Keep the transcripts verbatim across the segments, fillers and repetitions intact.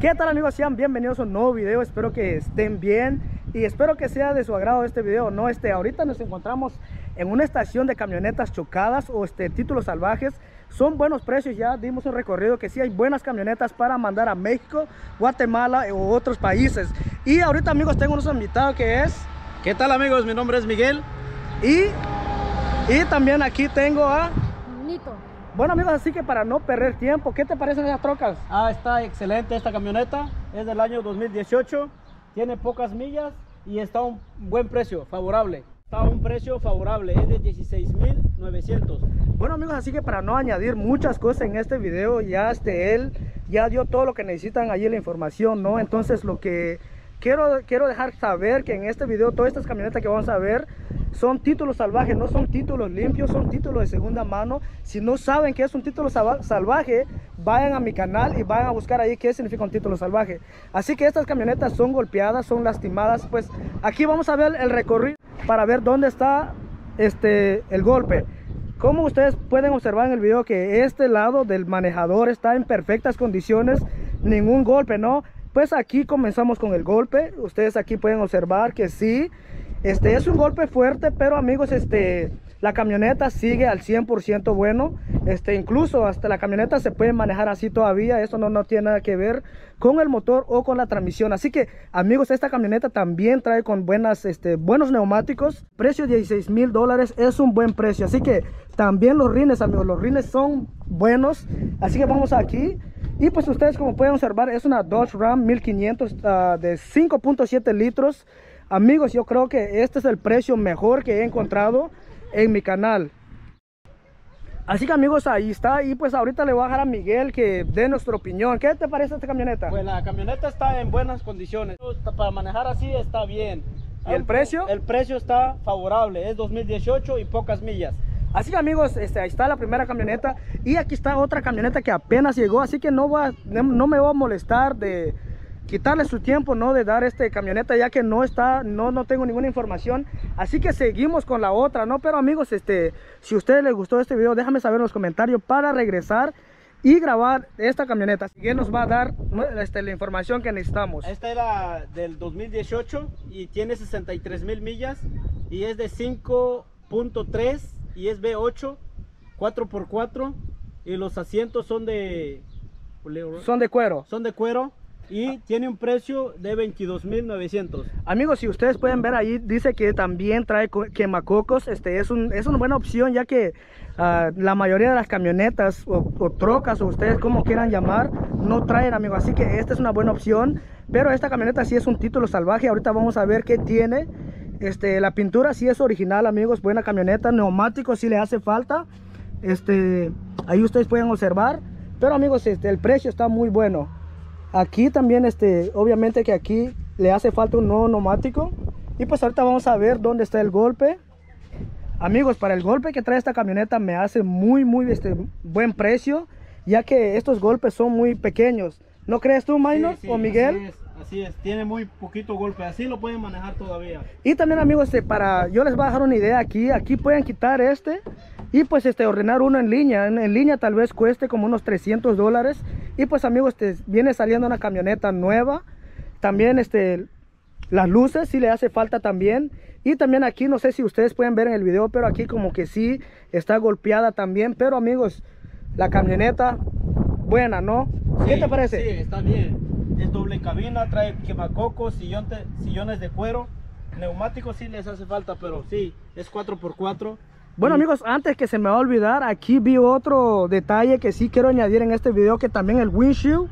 ¿Qué tal amigos? Sean bienvenidos a un nuevo video, espero que estén bien y espero que sea de su agrado este video. No, este, ahorita nos encontramos en una estación de camionetas chocadas o este, títulos salvajes. Son buenos precios, ya dimos un recorrido que sí hay buenas camionetas para mandar a México, Guatemala u otros países. Y ahorita amigos tengo unos invitados que es... ¿Qué tal amigos? Mi nombre es Miguel. Y, y también aquí tengo a... Nito. Bueno amigos, así que para no perder tiempo, ¿qué te parecen esas trocas? Ah, está excelente esta camioneta, es del año dos mil dieciocho, tiene pocas millas y está a un buen precio, favorable. Está a un precio favorable, es de dieciséis mil novecientos. Bueno amigos, así que para no añadir muchas cosas en este video, ya este él ya dio todo lo que necesitan allí la información, ¿no? Entonces lo que quiero, quiero dejar saber que en este video todas estas camionetas que vamos a ver son títulos salvajes, no son títulos limpios, son títulos de segunda mano. Si no saben qué es un título salvaje, vayan a mi canal y vayan a buscar ahí qué significa un título salvaje. Así que estas camionetas son golpeadas, son lastimadas. Pues aquí vamos a ver el recorrido para ver dónde está este, el golpe. Como ustedes pueden observar en el video que este lado del manejador está en perfectas condiciones, ningún golpe, ¿no? Pues aquí comenzamos con el golpe. Ustedes aquí pueden observar que sí, Este es un golpe fuerte, pero amigos, este, la camioneta sigue al cien por ciento bueno. Este, incluso hasta la camioneta se puede manejar así todavía. Eso no, no tiene nada que ver con el motor o con la transmisión. Así que, amigos, esta camioneta también trae con buenas, este, buenos neumáticos. Precio de dieciséis mil dólares es un buen precio. Así que también los rines, amigos, los rines son buenos. Así que vamos aquí. Y pues ustedes, como pueden observar, es una Dodge Ram mil quinientos uh, de cinco punto siete litros. Amigos, yo creo que este es el precio mejor que he encontrado en mi canal. Así que amigos, ahí está. Y pues ahorita le voy a dejar a Miguel que dé nuestra opinión. ¿Qué te parece esta camioneta? Pues la camioneta está en buenas condiciones. Para manejar así está bien. ¿Y el precio? El precio está favorable. Es dos mil dieciocho y pocas millas. Así que amigos, este, ahí está la primera camioneta. Y aquí está otra camioneta que apenas llegó. Así que no, va, no me voy a molestar de... quitarle su tiempo, no, de dar este camioneta, ya que no está, no, no tengo ninguna información. Así que seguimos con la otra, ¿no? Pero amigos, este, si a ustedes les gustó este video, déjame saber en los comentarios para regresar y grabar esta camioneta. Así que nos va a dar este, la información que necesitamos. Esta era del dos mil dieciocho y tiene sesenta y tres mil millas y es de cinco punto tres y es V ocho, cuatro por cuatro y los asientos son de... Son de cuero. Son de cuero. Y tiene un precio de veintidós mil novecientos. Amigos, si ustedes pueden ver ahí, dice que también trae quemacocos. Este es, un, es una buena opción, ya que uh, la mayoría de las camionetas o, o trocas, o ustedes como quieran llamar, no traen, amigos. Así que esta es una buena opción. Pero esta camioneta sí es un título salvaje. Ahorita vamos a ver qué tiene. Este, la pintura sí es original, amigos. Buena camioneta. Neumáticos sí le hace falta. Este, ahí ustedes pueden observar. Pero amigos, este, el precio está muy bueno. Aquí también, este, obviamente que aquí le hace falta un nuevo neumático. Y pues ahorita vamos a ver dónde está el golpe. Amigos, para el golpe que trae esta camioneta me hace muy, muy este, buen precio, ya que estos golpes son muy pequeños. ¿No crees tú, Maynor, sí, sí, o Miguel? Así es, así es, tiene muy poquito golpe, así lo pueden manejar todavía. Y también, amigos, este, para, yo les voy a dejar una idea aquí. Aquí pueden quitar este y pues este, ordenar uno en línea. En, en línea tal vez cueste como unos trescientos dólares. Y pues amigos, te viene saliendo una camioneta nueva. También este, las luces sí le hace falta también. Y también aquí, no sé si ustedes pueden ver en el video, pero aquí como que sí está golpeada también. Pero amigos, la camioneta buena, ¿no? Sí, ¿qué te parece? Sí, está bien. Es doble cabina, trae quemacocos, sillón te, sillones de cuero. Neumáticos sí les hace falta, pero sí, es cuatro por cuatro. Bueno amigos, antes que se me va a olvidar, aquí vi otro detalle que sí quiero añadir en este video, que también el windshield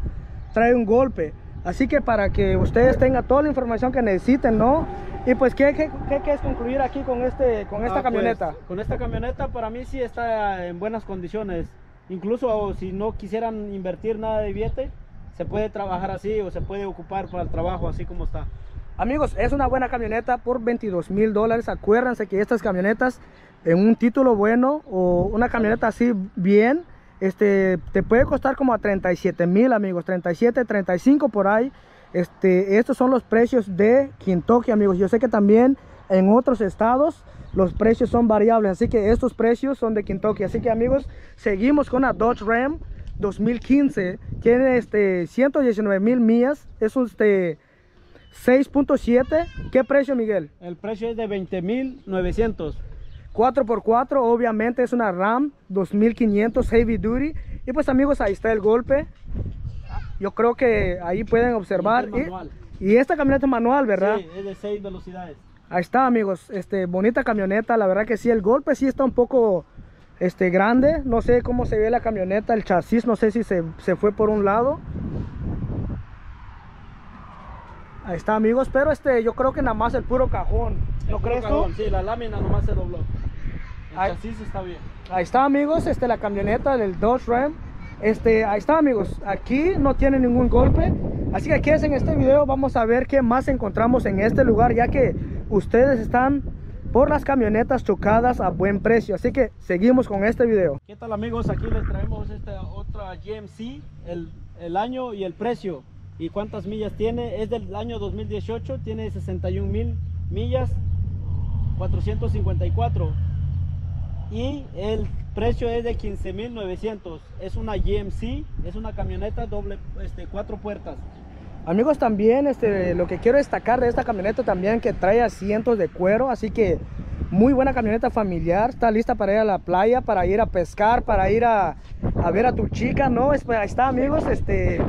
trae un golpe. Así que para que ustedes tengan toda la información que necesiten, ¿no? Y pues, ¿qué, qué, qué, qué es concluir aquí con, este, con esta ah, camioneta? Pues, con esta camioneta para mí sí está en buenas condiciones. Incluso si no quisieran invertir nada de billete, se puede trabajar así o se puede ocupar para el trabajo así como está. Amigos, es una buena camioneta por veintidós mil dólares. Acuérdense que estas camionetas en un título bueno o una camioneta así bien este, te puede costar como a treinta y siete mil, amigos, treinta y siete, treinta y cinco por ahí. Este, estos son los precios de Kentucky, amigos. Yo sé que también en otros estados los precios son variables, así que estos precios son de Kentucky. Así que, amigos, seguimos con la Dodge Ram dos mil quince. Tiene este ciento diecinueve mil millas. Es un este seis punto siete. ¿Qué precio, Miguel? El precio es de veinte mil novecientos. cuatro por cuatro, obviamente es una Ram dos mil quinientos Heavy Duty. Y pues, amigos, ahí está el golpe. Yo creo que ahí pueden observar. Y, este y, y esta camioneta manual, ¿verdad? Sí, es de seis velocidades. Ahí está, amigos, este, bonita camioneta, la verdad que sí, el golpe sí está un poco este, grande. No sé cómo se ve la camioneta, el chasis, no sé si se, se fue por un lado. Ahí está, amigos, pero este, yo creo que nada más el puro cajón, ¿no crees tú? Sí, la lámina nomás se dobló, el ahí, chasis está bien. Ahí está, amigos, este, la camioneta del Dodge Ram. Este, ahí está, amigos, aquí no tiene ningún golpe. Así que aquí es en este video vamos a ver qué más encontramos en este lugar, ya que ustedes están por las camionetas chocadas a buen precio. Así que seguimos con este video. ¿Qué tal, amigos? Aquí les traemos esta otra G M C, el, el año y el precio y cuántas millas tiene. Es del año dos mil dieciocho, tiene sesenta y un mil millas, cuatrocientos cincuenta y cuatro, y el precio es de quince mil novecientos. Es una G M C, es una camioneta doble, este, cuatro puertas. Amigos, también este, lo que quiero destacar de esta camioneta también, que trae asientos de cuero, así que muy buena camioneta familiar. Está lista para ir a la playa, para ir a pescar, para ir a, a ver a tu chica, ¿no? Es, ahí está, amigos. Este,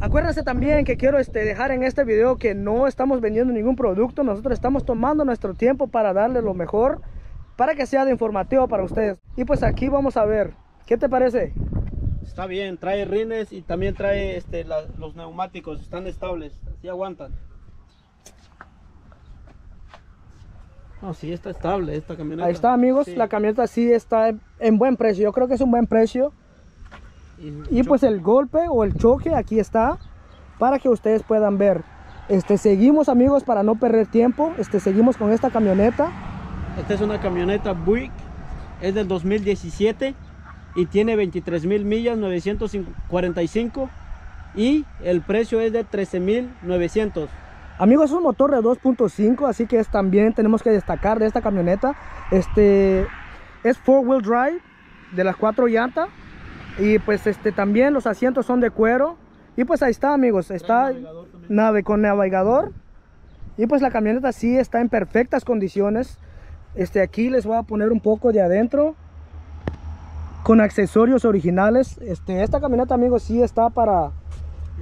acuérdense también que quiero este, dejar en este video que no estamos vendiendo ningún producto. Nosotros estamos tomando nuestro tiempo para darle lo mejor, para que sea de informativo para ustedes. Y pues aquí vamos a ver, ¿qué te parece? Está bien, trae rines y también trae este, la, los neumáticos, están estables, así aguantan. No, sí está estable esta camioneta. Ahí está, amigos, sí. La camioneta sí está en, en buen precio, yo creo que es un buen precio. Y, y pues el golpe o el choque aquí está, para que ustedes puedan ver. Este, seguimos, amigos, para no perder tiempo, este, seguimos con esta camioneta. Esta es una camioneta Buick, es del dos mil diecisiete y tiene veintitrés mil millas, novecientos cuarenta y cinco, y el precio es de trece mil novecientos. Amigos, es un motor de dos punto cinco, así que es, también tenemos que destacar de esta camioneta. Este es four wheel drive, de las cuatro llantas, y pues este también los asientos son de cuero. Y pues ahí está, amigos, está nave con navegador. Y pues la camioneta sí está en perfectas condiciones. Este, aquí les voy a poner un poco de adentro, con accesorios originales. Este, esta camioneta, amigos, sí está para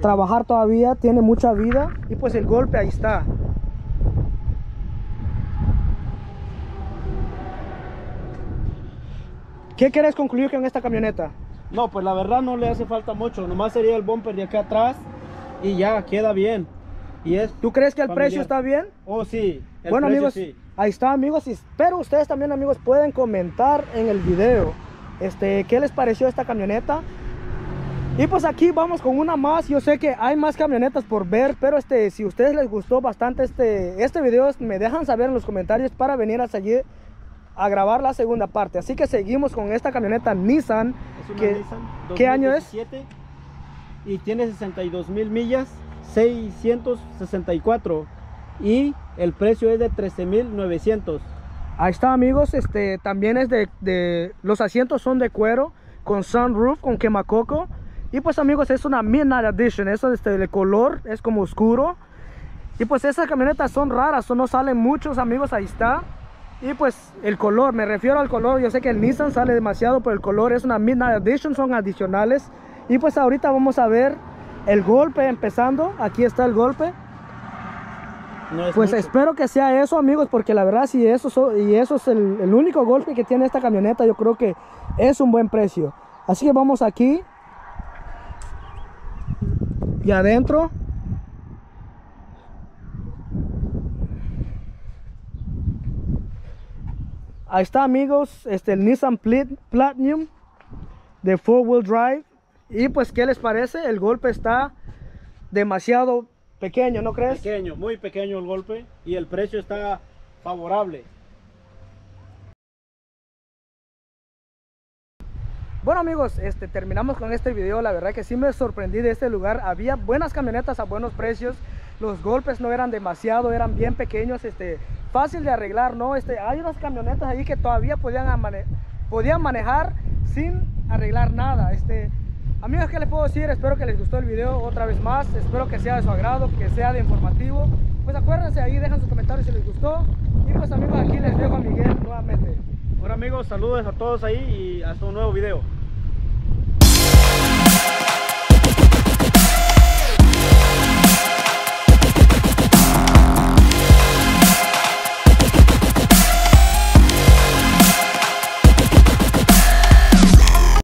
trabajar todavía, tiene mucha vida. Y pues el golpe ahí está. ¿Qué quieres concluir con esta camioneta? No, pues la verdad no le hace falta mucho, nomás sería el bumper de acá atrás y ya queda bien. Y es ¿Tú crees que el familiar. precio está bien? Oh, sí. El bueno, precio, amigos, sí. Ahí está, amigos, y espero ustedes también, amigos, pueden comentar en el video este, qué les pareció esta camioneta. Y pues aquí vamos con una más. Yo sé que hay más camionetas por ver, pero este, si a ustedes les gustó bastante este, este video, me dejan saber en los comentarios para venir a seguir a grabar la segunda parte. Así que seguimos con esta camioneta Nissan. Es una que, Nissan dos mil diecisiete, ¿qué año es? Y tiene sesenta y dos mil millas, seiscientos sesenta y cuatro, y el precio es de trece mil novecientos. Ahí está, amigos, este también es de, de los asientos son de cuero, con sunroof, con quemacoco. Y pues, amigos, es una Midnight Edition, eso este el color es como oscuro. Y pues esas camionetas son raras, son, no salen muchos, amigos. Ahí está. Y pues el color, me refiero al color, yo sé que el Nissan sale demasiado, pero el color es una Midnight Edition, son adicionales. Y pues ahorita vamos a ver el golpe empezando. Aquí está el golpe. No es pues mucho. Espero que sea eso, amigos, porque la verdad, si eso, so, y eso es el, el único golpe que tiene esta camioneta, yo creo que es un buen precio. Así que vamos aquí y adentro. Ahí está, amigos, este el Nissan Platinum de four wheel drive. Y pues, ¿qué les parece? El golpe está demasiado pequeño, ¿no crees? Pequeño, muy pequeño el golpe, y el precio está favorable. Bueno amigos, este, terminamos con este video. La verdad que sí me sorprendí de este lugar. Había buenas camionetas a buenos precios. Los golpes no eran demasiado, eran bien pequeños, este, fácil de arreglar, ¿no? Este, hay unas camionetas ahí que todavía podían, mane podían manejar sin arreglar nada. Este, amigos, ¿qué les puedo decir? Espero que les gustó el video otra vez más. Espero que sea de su agrado, que sea de informativo. Pues acuérdense, ahí dejan sus comentarios si les gustó. Y pues amigos, aquí les dejo a Miguel nuevamente. Bueno amigos, saludos a todos ahí y hasta un nuevo video.